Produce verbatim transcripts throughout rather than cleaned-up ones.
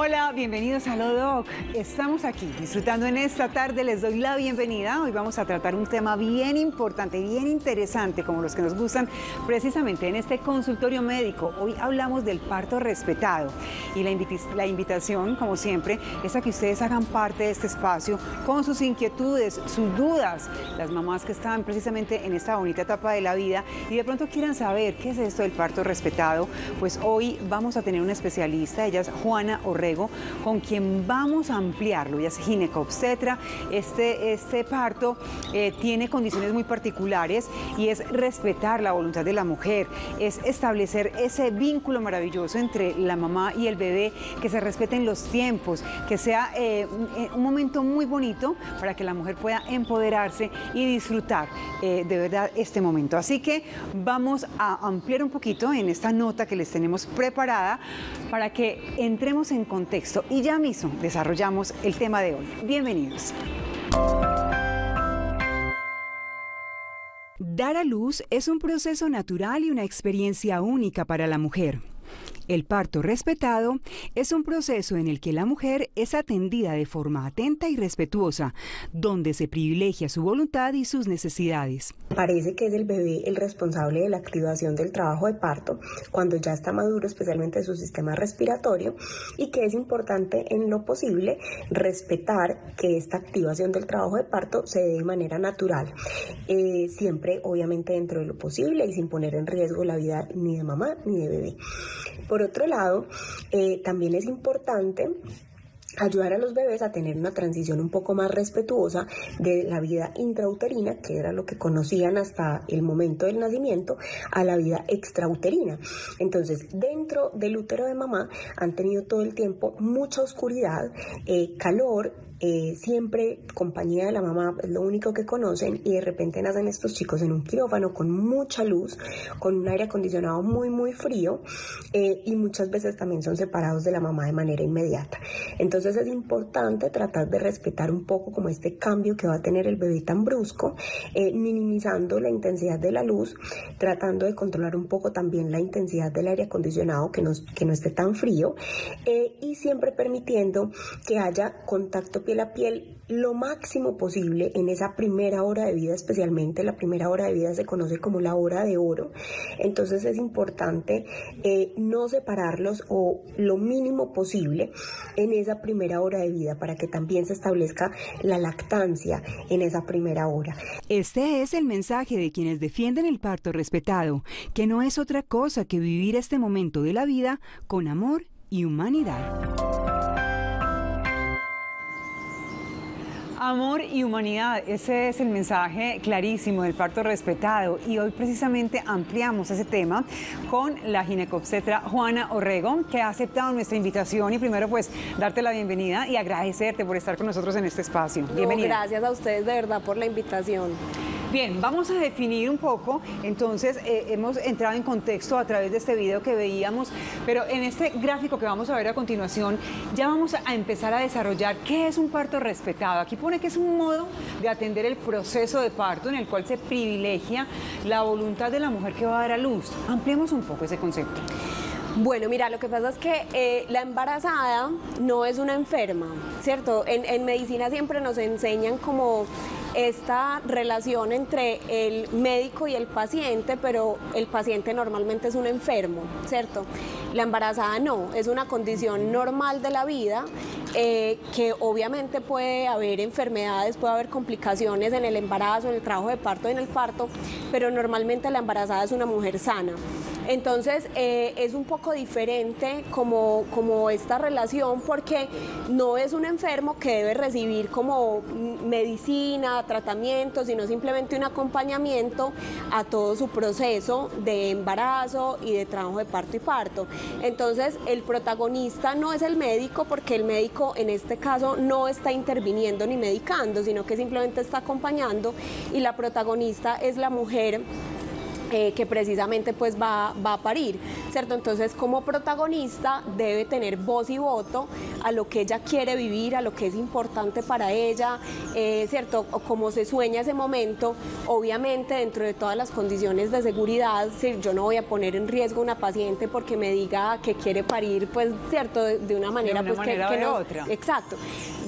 Hola, bienvenidos a Alodoc. Estamos aquí disfrutando en esta tarde, les doy la bienvenida. Hoy vamos a tratar un tema bien importante, bien interesante, como los que nos gustan, precisamente en este consultorio médico. Hoy hablamos del parto respetado y la, invit la invitación, como siempre, es a que ustedes hagan parte de este espacio con sus inquietudes, sus dudas, las mamás que están precisamente en esta bonita etapa de la vida y de pronto quieran saber qué es esto del parto respetado, pues hoy vamos a tener una especialista, ella es Juana Orrego, con quien vamos a ampliarlo. Ella es ginecobstetra. Este, este parto eh, tiene condiciones muy particulares y es respetar la voluntad de la mujer, es establecer ese vínculo maravilloso entre la mamá y el bebé, que se respeten los tiempos, que sea eh, un, un momento muy bonito para que la mujer pueda empoderarse y disfrutar eh, de verdad este momento. Así que vamos a ampliar un poquito en esta nota que les tenemos preparada para que entremos en contexto y ya mismo desarrollamos el tema de hoy. Bienvenidos. Dar a luz es un proceso natural y una experiencia única para la mujer. El parto respetado es un proceso en el que la mujer es atendida de forma atenta y respetuosa, donde se privilegia su voluntad y sus necesidades. Parece que es el bebé el responsable de la activación del trabajo de parto cuando ya está maduro, especialmente su sistema respiratorio, y que es importante en lo posible respetar que esta activación del trabajo de parto se dé de manera natural, eh, siempre obviamente dentro de lo posible y sin poner en riesgo la vida ni de mamá ni de bebé. Por otro lado, eh, también es importante ayudar a los bebés a tener una transición un poco más respetuosa de la vida intrauterina, que era lo que conocían hasta el momento del nacimiento, a la vida extrauterina. Entonces, dentro del útero de mamá han tenido todo el tiempo mucha oscuridad, eh, calor, Eh, siempre compañía de la mamá, es lo único que conocen, y de repente nacen estos chicos en un quirófano con mucha luz, con un aire acondicionado muy muy frío, eh, y muchas veces también son separados de la mamá de manera inmediata. Entonces es importante tratar de respetar un poco como este cambio que va a tener el bebé tan brusco, eh, minimizando la intensidad de la luz, tratando de controlar un poco también la intensidad del aire acondicionado, que, nos, que no esté tan frío, eh, y siempre permitiendo que haya contacto piel a piel lo máximo posible en esa primera hora de vida. Especialmente la primera hora de vida se conoce como la hora de oro, entonces es importante eh, no separarlos o lo mínimo posible en esa primera hora de vida para que también se establezca la lactancia en esa primera hora. Este es el mensaje de quienes defienden el parto respetado, que no es otra cosa que vivir este momento de la vida con amor y humanidad. Amor y humanidad, ese es el mensaje clarísimo del parto respetado, y hoy precisamente ampliamos ese tema con la ginecobstetra Juana Orrego, que ha aceptado nuestra invitación, y primero pues darte la bienvenida y agradecerte por estar con nosotros en este espacio. No, bienvenida. Gracias a ustedes de verdad por la invitación. Bien, vamos a definir un poco, entonces eh, hemos entrado en contexto a través de este video que veíamos, pero en este gráfico que vamos a ver a continuación ya vamos a empezar a desarrollar qué es un parto respetado. Aquí pone que es un modo de atender el proceso de parto en el cual se privilegia la voluntad de la mujer que va a dar a luz. Ampliemos un poco ese concepto. Bueno, mira, lo que pasa es que eh, la embarazada no es una enferma, ¿cierto? En, en medicina siempre nos enseñan como esta relación entre el médico y el paciente, pero el paciente normalmente es un enfermo, ¿cierto? La embarazada no, es una condición normal de la vida, eh, que obviamente puede haber enfermedades, puede haber complicaciones en el embarazo, en el trabajo de parto, en el parto, pero normalmente la embarazada es una mujer sana. Entonces eh, es un poco diferente como, como esta relación, porque no es un enfermo que debe recibir como medicina, tratamiento, sino simplemente un acompañamiento a todo su proceso de embarazo y de trabajo de parto y parto. Entonces el protagonista no es el médico, porque el médico en este caso no está interviniendo ni medicando, sino que simplemente está acompañando, y la protagonista es la mujer Eh, que precisamente pues va, va a parir, ¿cierto? Entonces, como protagonista debe tener voz y voto a lo que ella quiere vivir, a lo que es importante para ella, eh, ¿cierto? O como se sueña ese momento, obviamente dentro de todas las condiciones de seguridad, ¿sí? Yo no voy a poner en riesgo una paciente porque me diga que quiere parir, pues, ¿cierto? De, de una manera, de una pues manera que, que no... otra. Exacto.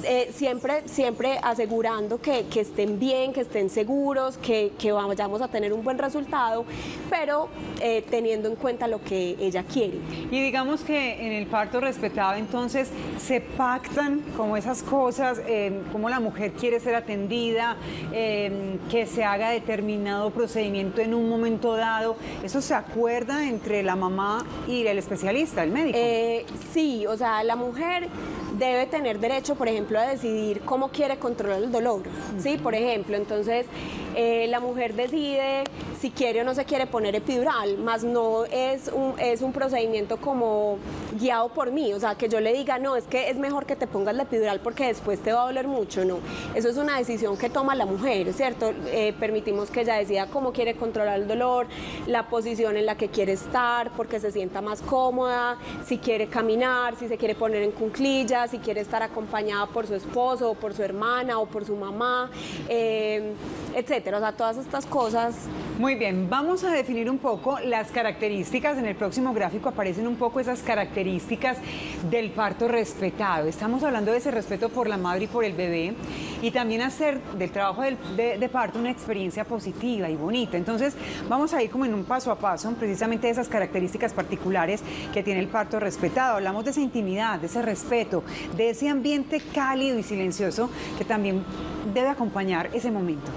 Eh, siempre, siempre asegurando que, que estén bien, que estén seguros, que, que vayamos a tener un buen resultado, pero eh, teniendo en cuenta lo que ella quiere. Y digamos que en el parto respetado entonces se pactan como esas cosas, eh, cómo la mujer quiere ser atendida, eh, que se haga determinado procedimiento en un momento dado, ¿eso se acuerda entre la mamá y el especialista, el médico? Eh, sí, o sea, la mujer debe tener derecho, por ejemplo, a decidir cómo quiere controlar el dolor, ¿sí? Por ejemplo, entonces eh, la mujer decide si quiere o no se quiere poner epidural, más no es un, es un procedimiento como guiado por mí, o sea, que yo le diga, no, es que es mejor que te pongas la epidural porque después te va a doler mucho, no. Eso es una decisión que toma la mujer, ¿cierto? Eh, permitimos que ella decida cómo quiere controlar el dolor, la posición en la que quiere estar, porque se sienta más cómoda, si quiere caminar, si se quiere poner en cuclillas, si quiere estar acompañada por su esposo, o por su hermana, o por su mamá, eh, etcétera, o sea, todas estas cosas. Muy bien, vamos a definir un poco las características, en el próximo gráfico aparecen un poco esas características del parto respetado. Estamos hablando de ese respeto por la madre y por el bebé, y también hacer del trabajo de, de, de parto una experiencia positiva y bonita. Entonces, vamos a ir como en un paso a paso, precisamente de esas características particulares que tiene el parto respetado. Hablamos de esa intimidad, de ese respeto, de ese ambiente cálido y silencioso que también debe acompañar ese momento.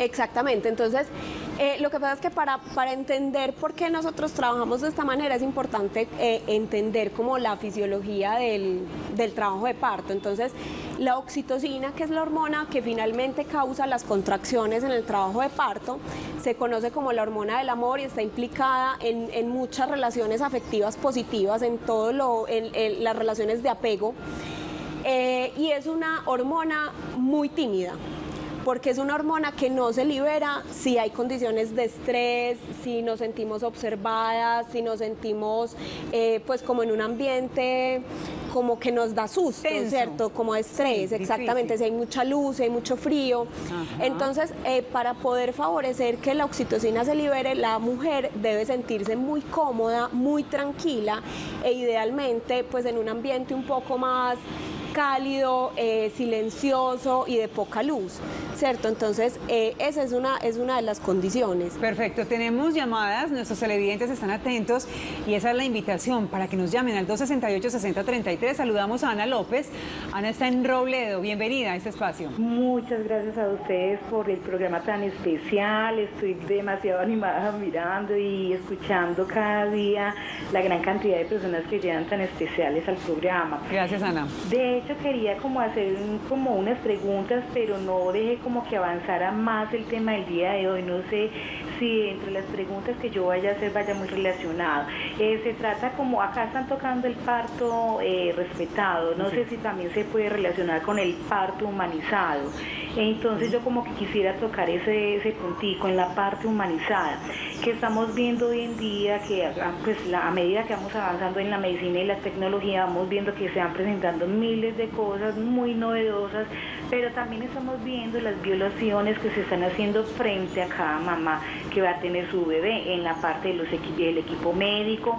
Exactamente, entonces eh, lo que pasa es que para, para entender por qué nosotros trabajamos de esta manera es importante eh, entender como la fisiología del, del trabajo de parto. Entonces la oxitocina, que es la hormona que finalmente causa las contracciones en el trabajo de parto, se conoce como la hormona del amor y está implicada en, en muchas relaciones afectivas positivas, en todo lo, en, en las relaciones de apego, eh, y es una hormona muy tímida, porque es una hormona que no se libera si hay condiciones de estrés, si nos sentimos observadas, si nos sentimos eh, pues como en un ambiente como que nos da susto, tenso, ¿cierto? Como estrés, sí, exactamente, difícil. Si hay mucha luz, si hay mucho frío. Ajá. Entonces, eh, para poder favorecer que la oxitocina se libere, la mujer debe sentirse muy cómoda, muy tranquila e idealmente pues en un ambiente un poco más cálido, eh, silencioso y de poca luz, ¿cierto? Entonces, eh, esa es una, es una de las condiciones. Perfecto, tenemos llamadas, nuestros televidentes están atentos y esa es la invitación para que nos llamen al dos sesenta y ocho, sesenta treinta y tres. Saludamos a Ana López. Ana está en Robledo, bienvenida a este espacio. Muchas gracias a ustedes por el programa tan especial, estoy demasiado animada mirando y escuchando cada día la gran cantidad de personas que llegan tan especiales al programa. Gracias, Ana. De hecho, quería como hacer un, como unas preguntas, pero no dejé como que avanzara más el tema del día de hoy. No sé si entre las preguntas que yo vaya a hacer vaya muy relacionado. Eh, se trata como, acá están tocando el parto eh, respetado, no sí. sé si también se puede relacionar con el parto humanizado. Entonces yo como que quisiera tocar ese, ese puntico en la parte humanizada, que estamos viendo hoy en día que pues, la, a medida que vamos avanzando en la medicina y la tecnología, vamos viendo que se van presentando miles de cosas muy novedosas, pero también estamos viendo las violaciones que se están haciendo frente a cada mamá que va a tener su bebé en la parte de los equi- del equipo médico.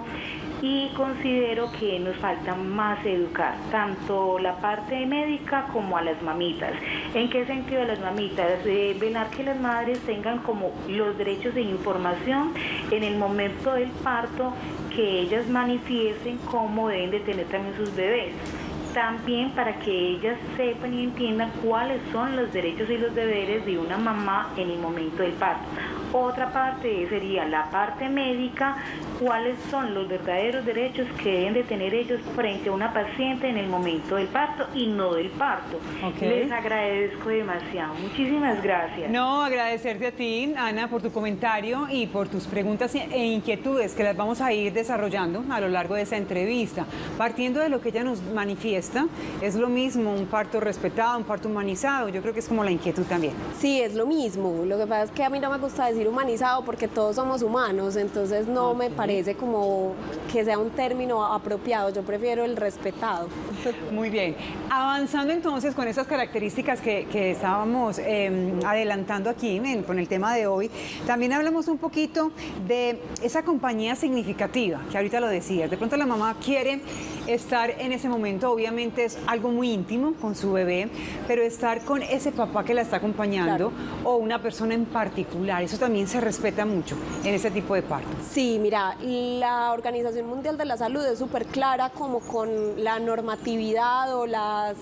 Y considero que nos falta más educar, tanto la parte médica como a las mamitas. ¿En qué sentido las mamitas? Eh, velar que las madres tengan como los derechos de información en el momento del parto, que ellas manifiesten cómo deben de tener también sus bebés. También para que ellas sepan y entiendan cuáles son los derechos y los deberes de una mamá en el momento del parto. Otra parte sería la parte médica, cuáles son los verdaderos derechos que deben de tener ellos frente a una paciente en el momento del parto y no del parto. Okay. Les agradezco demasiado. Muchísimas gracias. No, agradecerte a ti, Ana, por tu comentario y por tus preguntas e inquietudes que las vamos a ir desarrollando a lo largo de esta entrevista. Partiendo de lo que ella nos manifiesta, es lo mismo un parto respetado, un parto humanizado. Yo creo que es como la inquietud también. Sí, es lo mismo. Lo que pasa es que a mí no me gusta decir decir humanizado porque todos somos humanos, entonces no me parece como que sea un término apropiado, yo prefiero el respetado. Muy bien, avanzando entonces con esas características que, que estábamos eh, adelantando aquí en, con el tema de hoy, también hablamos un poquito de esa compañía significativa, que ahorita lo decías, de pronto la mamá quiere estar en ese momento, obviamente es algo muy íntimo con su bebé, pero estar con ese papá que la está acompañando, claro, o una persona en particular, eso también se respeta mucho en ese tipo de partos. Sí, mira, la Organización Mundial de la Salud es súper clara como con la normatividad o las...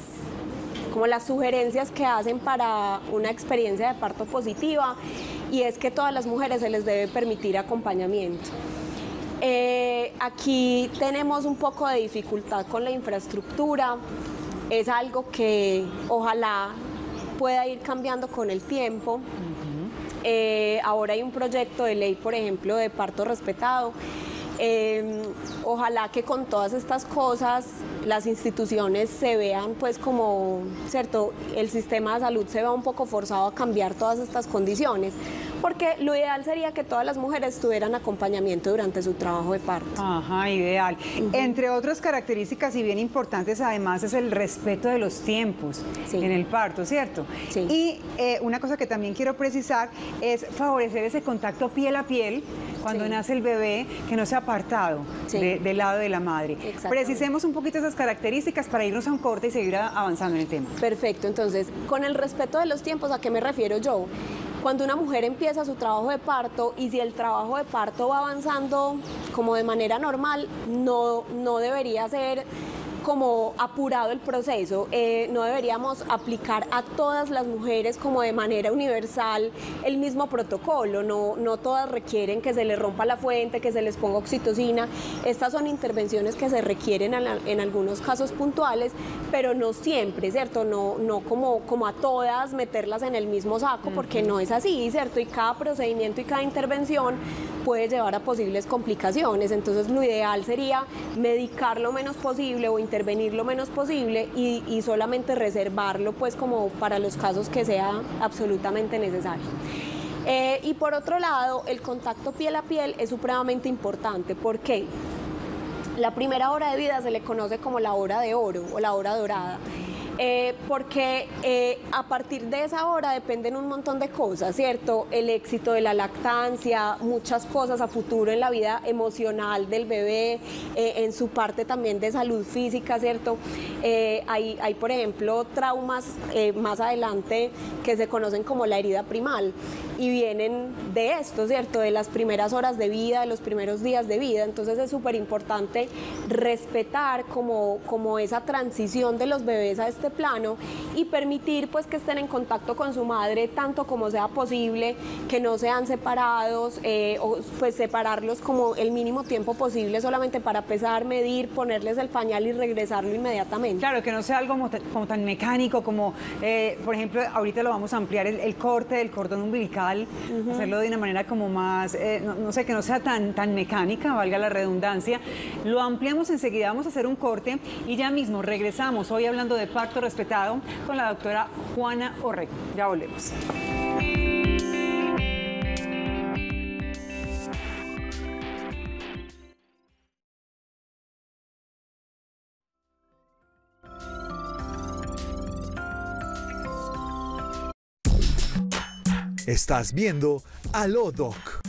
como las sugerencias que hacen para una experiencia de parto positiva, y es que a todas las mujeres se les debe permitir acompañamiento. Eh, aquí tenemos un poco de dificultad con la infraestructura, es algo que ojalá pueda ir cambiando con el tiempo. Eh, ahora hay un proyecto de ley, por ejemplo, de parto respetado. Eh, ojalá que con todas estas cosas las instituciones se vean pues como, cierto, el sistema de salud se vea un poco forzado a cambiar todas estas condiciones, porque lo ideal sería que todas las mujeres tuvieran acompañamiento durante su trabajo de parto. Ajá, ideal. Uh-huh. Entre otras características y bien importantes además es el respeto de los tiempos, sí, en el parto, ¿cierto? Sí. Y eh, una cosa que también quiero precisar es favorecer ese contacto piel a piel cuando, sí, nace el bebé, que no sea apartado, sí, de, del lado de la madre. Precisemos un poquito esas características para irnos a un corte y seguir avanzando en el tema. Perfecto, entonces, con el respeto de los tiempos, ¿a qué me refiero yo? Cuando una mujer empieza su trabajo de parto y si el trabajo de parto va avanzando como de manera normal, no, no debería ser como apurado el proceso, eh, no deberíamos aplicar a todas las mujeres como de manera universal el mismo protocolo, no, no todas requieren que se les rompa la fuente, que se les ponga oxitocina, estas son intervenciones que se requieren en, la, en algunos casos puntuales, pero no siempre, ¿cierto? No, no como, como a todas meterlas en el mismo saco, porque no es así, ¿cierto? Y cada procedimiento y cada intervención puede llevar a posibles complicaciones, entonces lo ideal sería medicar lo menos posible o intervenir lo menos posible y, y solamente reservarlo pues como para los casos que sea absolutamente necesario. Eh, y por otro lado, el contacto piel a piel es supremamente importante. ¿Por qué? La primera hora de vida se le conoce como la hora de oro o la hora dorada. Eh, porque eh, a partir de esa hora dependen un montón de cosas, ¿cierto? El éxito de la lactancia, muchas cosas a futuro en la vida emocional del bebé, eh, en su parte también de salud física, ¿cierto? Eh, hay, hay, por ejemplo, traumas eh, más adelante que se conocen como la herida primal y vienen de esto, ¿cierto? De las primeras horas de vida, de los primeros días de vida, entonces es súper importante respetar como, como esa transición de los bebés a este plano y permitir pues que estén en contacto con su madre tanto como sea posible, que no sean separados, eh, o pues separarlos como el mínimo tiempo posible solamente para pesar, medir, ponerles el pañal y regresarlo inmediatamente. Claro, que no sea algo como, como tan mecánico como, eh, por ejemplo, ahorita lo vamos a ampliar, el, el corte del cordón umbilical, uh-huh, hacerlo de una manera como más, eh, no, no sé, que no sea tan, tan mecánica, valga la redundancia. Lo ampliamos enseguida, vamos a hacer un corte y ya mismo regresamos, hoy hablando de parto respetado con la doctora Juana Orrego. Ya volvemos. Estás viendo Aló, Doc.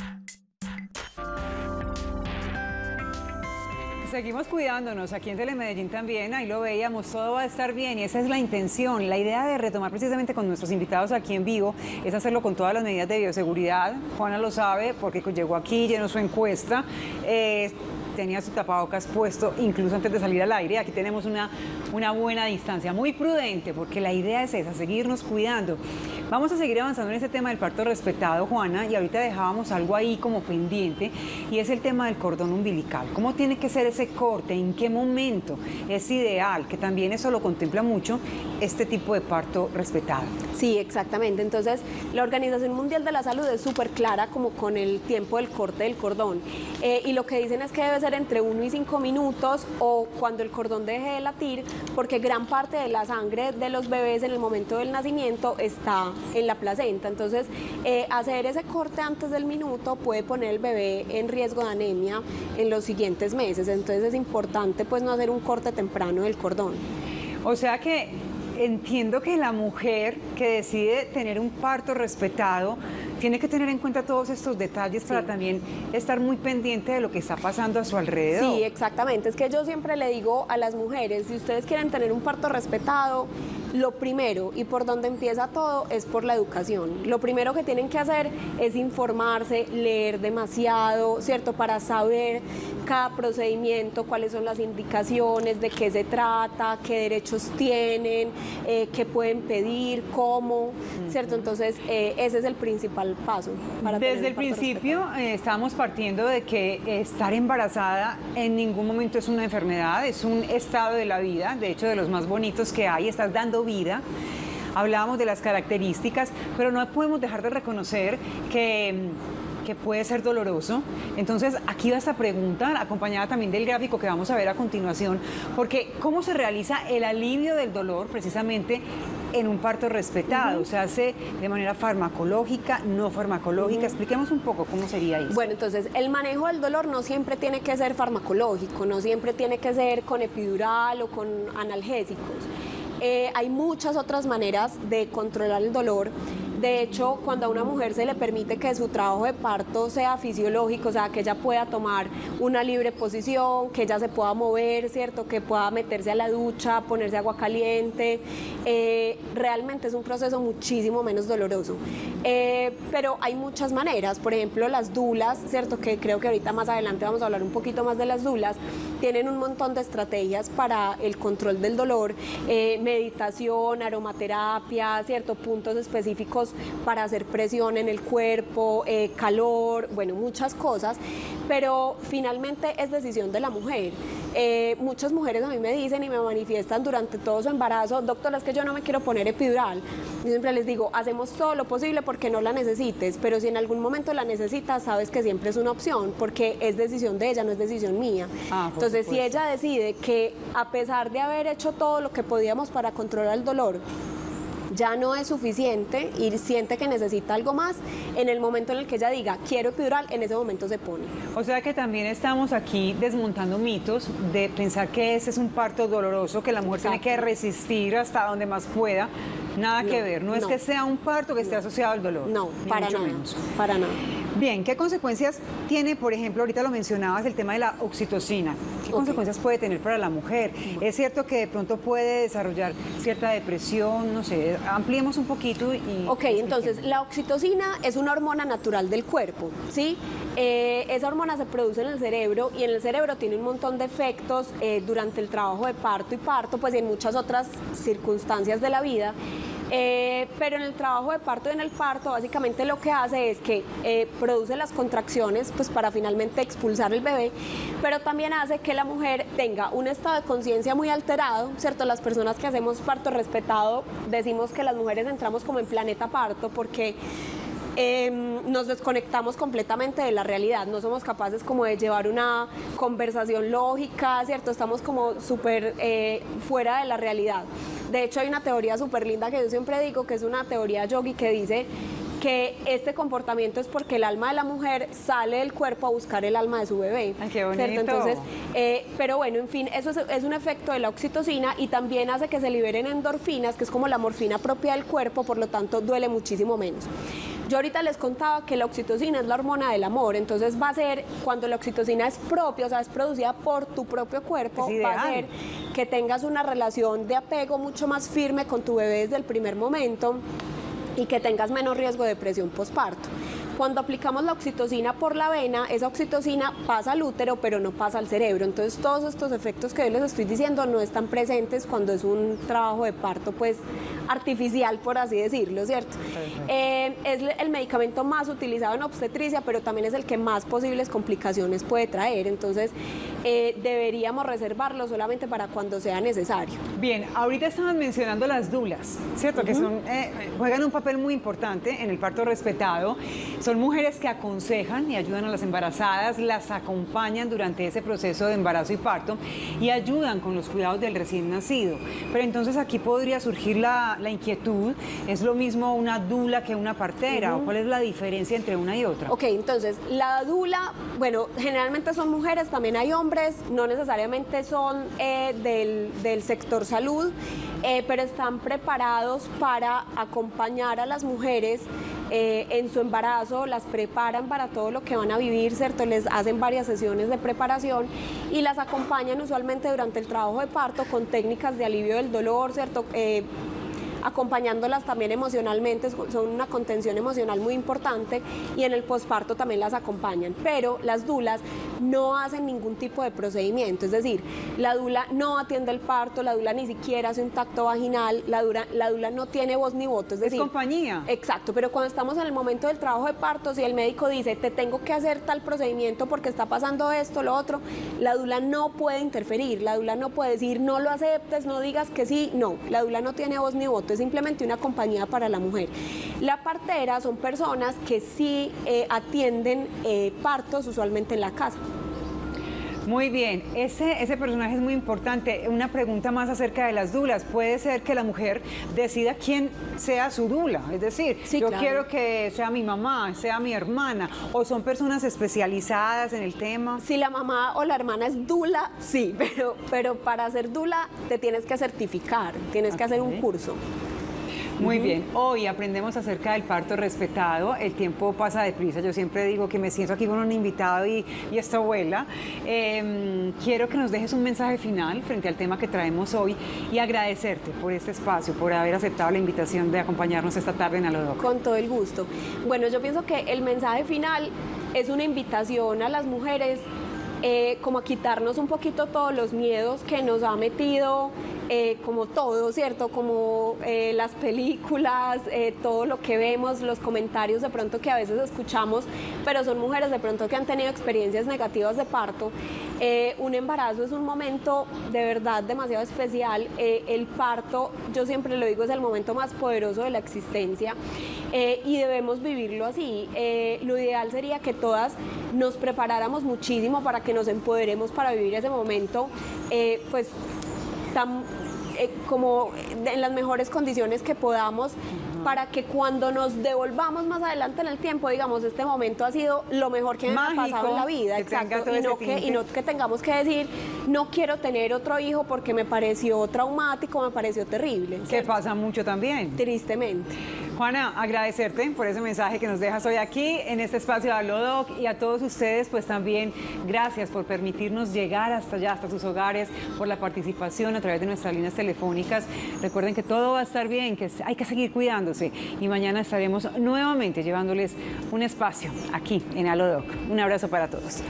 Seguimos cuidándonos aquí en Telemedellín también, ahí lo veíamos, todo va a estar bien y esa es la intención, la idea de retomar precisamente con nuestros invitados aquí en vivo es hacerlo con todas las medidas de bioseguridad. Juana lo sabe porque llegó aquí, llenó su encuesta, eh, tenía su tapabocas puesto incluso antes de salir al aire, aquí tenemos una, una buena distancia, muy prudente porque la idea es esa, seguirnos cuidando. Vamos a seguir avanzando en este tema del parto respetado, Juana, y ahorita dejábamos algo ahí como pendiente, y es el tema del cordón umbilical. ¿Cómo tiene que ser ese corte? ¿En qué momento es ideal? Que también eso lo contempla mucho este tipo de parto respetado. Sí, exactamente. Entonces, la Organización Mundial de la Salud es súper clara como con el tiempo del corte del cordón. Eh, y lo que dicen es que debe ser ser entre uno y cinco minutos o cuando el cordón deje de latir, porque gran parte de la sangre de los bebés en el momento del nacimiento está en la placenta. Entonces, eh, hacer ese corte antes del minuto puede poner el bebé en riesgo de anemia en los siguientes meses. Entonces, es importante pues no hacer un corte temprano del cordón. O sea que entiendo que la mujer que decide tener un parto respetado tiene que tener en cuenta todos estos detalles, sí, para también estar muy pendiente de lo que está pasando a su alrededor. Sí, exactamente. Es que yo siempre le digo a las mujeres, si ustedes quieren tener un parto respetado, lo primero y por donde empieza todo es por la educación. Lo primero que tienen que hacer es informarse, leer demasiado, ¿cierto? Para saber cada procedimiento, cuáles son las indicaciones, de qué se trata, qué derechos tienen, eh, qué pueden pedir, cómo, ¿cierto? Entonces, eh, ese es el principal paso. Para Desde el principio eh, estamos partiendo de que estar embarazada en ningún momento es una enfermedad, es un estado de la vida, de hecho de los más bonitos que hay, estás dando vida. Hablábamos de las características, pero no podemos dejar de reconocer que, que puede ser doloroso. Entonces, aquí va esta pregunta, acompañada también del gráfico que vamos a ver a continuación, porque ¿cómo se realiza el alivio del dolor precisamente en un parto respetado? Uh-huh. ¿Se hace de manera farmacológica, no farmacológica? Uh-huh. Expliquemos un poco cómo sería eso. Bueno, entonces, el manejo del dolor no siempre tiene que ser farmacológico, no siempre tiene que ser con epidural o con analgésicos. Eh, hay muchas otras maneras de controlar el dolor. De hecho, cuando a una mujer se le permite que su trabajo de parto sea fisiológico, o sea, que ella pueda tomar una libre posición, que ella se pueda mover, ¿cierto? Que pueda meterse a la ducha, ponerse agua caliente, eh, realmente es un proceso muchísimo menos doloroso. Eh, pero hay muchas maneras, por ejemplo, las dulas, ¿cierto? Que creo que ahorita más adelante vamos a hablar un poquito más de las dulas, tienen un montón de estrategias para el control del dolor, eh, meditación, aromaterapia, ¿cierto? Puntos específicos para hacer presión en el cuerpo, eh, calor, bueno, muchas cosas, pero finalmente es decisión de la mujer. Eh, muchas mujeres a mí me dicen y me manifiestan durante todo su embarazo, doctora, es que yo no me quiero poner epidural. Yo siempre les digo, hacemos todo lo posible porque no la necesites, pero si en algún momento la necesitas, sabes que siempre es una opción, porque es decisión de ella, no es decisión mía. Ah, entonces, si ella decide que a pesar de haber hecho todo lo que podíamos para controlar el dolor, ya no es suficiente y siente que necesita algo más, en el momento en el que ella diga quiero epidural, en ese momento se pone. O sea que también estamos aquí desmontando mitos de pensar que ese es un parto doloroso, que la mujer, exacto, tiene que resistir hasta donde más pueda. Nada no, que ver, no, no es que sea un parto que no esté asociado al dolor. No, para nada, menos. para nada. Bien, ¿qué consecuencias tiene, por ejemplo, ahorita lo mencionabas, el tema de la oxitocina? ¿Qué okay. consecuencias puede tener para la mujer? Bueno. Es cierto que de pronto puede desarrollar cierta depresión, no sé, ampliemos un poquito y... Ok, entonces, la oxitocina es una hormona natural del cuerpo, ¿sí? Eh, esa hormona se produce en el cerebro y en el cerebro tiene un montón de efectos eh, durante el trabajo de parto y parto, pues en muchas otras circunstancias de la vida. Eh, pero en el trabajo de parto y en el parto básicamente lo que hace es que eh, produce las contracciones pues para finalmente expulsar el bebé, pero también hace que la mujer tenga un estado de conciencia muy alterado, ¿cierto? Las personas que hacemos parto respetado decimos que las mujeres entramos como en planeta parto porque... Eh, nos desconectamos completamente de la realidad, no somos capaces como de llevar una conversación lógica, ¿cierto? Estamos como súper eh, fuera de la realidad. De hecho, hay una teoría súper linda que yo siempre digo, que es una teoría yogi, que dice que este comportamiento es porque el alma de la mujer sale del cuerpo a buscar el alma de su bebé. Ay, qué bonito. ¿Cierto? Entonces, eh, pero bueno, en fin, eso es, es un efecto de la oxitocina y también hace que se liberen endorfinas, que es como la morfina propia del cuerpo, por lo tanto duele muchísimo menos. Yo ahorita les contaba que la oxitocina es la hormona del amor, entonces va a ser, cuando la oxitocina es propia, o sea, es producida por tu propio cuerpo, va a ser que tengas una relación de apego mucho más firme con tu bebé desde el primer momento y que tengas menos riesgo de depresión posparto. Cuando aplicamos la oxitocina por la vena, esa oxitocina pasa al útero, pero no pasa al cerebro. Entonces, todos estos efectos que yo les estoy diciendo no están presentes cuando es un trabajo de parto, pues, artificial, por así decirlo, ¿cierto? Eh, es el medicamento más utilizado en obstetricia, pero también es el que más posibles complicaciones puede traer. Entonces, eh, deberíamos reservarlo solamente para cuando sea necesario. Bien, ahorita estaban mencionando las dulas, ¿cierto? Uh-huh. Que son, eh, juegan un papel muy importante en el parto respetado. Son son mujeres que aconsejan y ayudan a las embarazadas, las acompañan durante ese proceso de embarazo y parto y ayudan con los cuidados del recién nacido. Pero entonces aquí podría surgir la, la inquietud, ¿es lo mismo una dula que una partera? Uh-huh. ¿O cuál es la diferencia entre una y otra? Ok, entonces la dula, bueno, generalmente son mujeres, también hay hombres, no necesariamente son eh, del, del sector salud, eh, pero están preparados para acompañar a las mujeres Eh, en su embarazo, las preparan para todo lo que van a vivir, ¿cierto? Les hacen varias sesiones de preparación y las acompañan usualmente durante el trabajo de parto con técnicas de alivio del dolor, ¿cierto? Eh, acompañándolas también emocionalmente, son una contención emocional muy importante, y en el posparto también las acompañan, pero las dulas no hacen ningún tipo de procedimiento, es decir, la dula no atiende el parto, la dula ni siquiera hace un tacto vaginal, la dula, la dula no tiene voz ni voto, es decir... Es compañía. Exacto, pero cuando estamos en el momento del trabajo de parto, si el médico dice, te tengo que hacer tal procedimiento porque está pasando esto, lo otro, la dula no puede interferir, la dula no puede decir, no lo aceptes, no digas que sí, no, la dula no tiene voz ni voto, es simplemente una compañía para la mujer. La partera son personas que sí eh, atienden eh, partos usualmente en la casa. Muy bien, ese, ese personaje es muy importante. Una pregunta más acerca de las dulas. Puede ser que la mujer decida quién sea su dula, es decir, sí, yo claro. quiero que sea mi mamá, sea mi hermana, o son personas especializadas en el tema. Si la mamá o la hermana es dula, sí, pero, pero para ser dula te tienes que certificar, tienes okay. que hacer un curso. Muy bien, hoy aprendemos acerca del parto respetado, el tiempo pasa deprisa, yo siempre digo que me siento aquí con un invitado y, y esta abuela. Eh, quiero que nos dejes un mensaje final frente al tema que traemos hoy y agradecerte por este espacio, por haber aceptado la invitación de acompañarnos esta tarde en Alodoc. Con todo el gusto. Bueno, yo pienso que el mensaje final es una invitación a las mujeres Eh, como a quitarnos un poquito todos los miedos que nos ha metido, eh, como todo, ¿cierto? Como eh, las películas, eh, todo lo que vemos, los comentarios de pronto que a veces escuchamos, pero son mujeres de pronto que han tenido experiencias negativas de parto. Eh, un embarazo es un momento de verdad demasiado especial. Eh, el parto, yo siempre lo digo, es el momento más poderoso de la existencia eh, y debemos vivirlo así. Eh, lo ideal sería que todas nos preparáramos muchísimo para que que nos empoderemos para vivir ese momento eh, pues tan, eh, como en las mejores condiciones que podamos, para que cuando nos devolvamos más adelante en el tiempo, digamos, este momento ha sido lo mejor que me ha pasado en la vida, que exacto, y no, que, y no que tengamos que decir, no quiero tener otro hijo porque me pareció traumático, me pareció terrible. Que pasa mucho también. Tristemente. Juana, agradecerte por ese mensaje que nos dejas hoy aquí, en este espacio de Alodoc, y a todos ustedes, pues también, gracias por permitirnos llegar hasta allá, hasta sus hogares, por la participación a través de nuestras líneas telefónicas. Recuerden que todo va a estar bien, que hay que seguir cuidando. Y mañana estaremos nuevamente llevándoles un espacio aquí en Alodoc. Un abrazo para todos.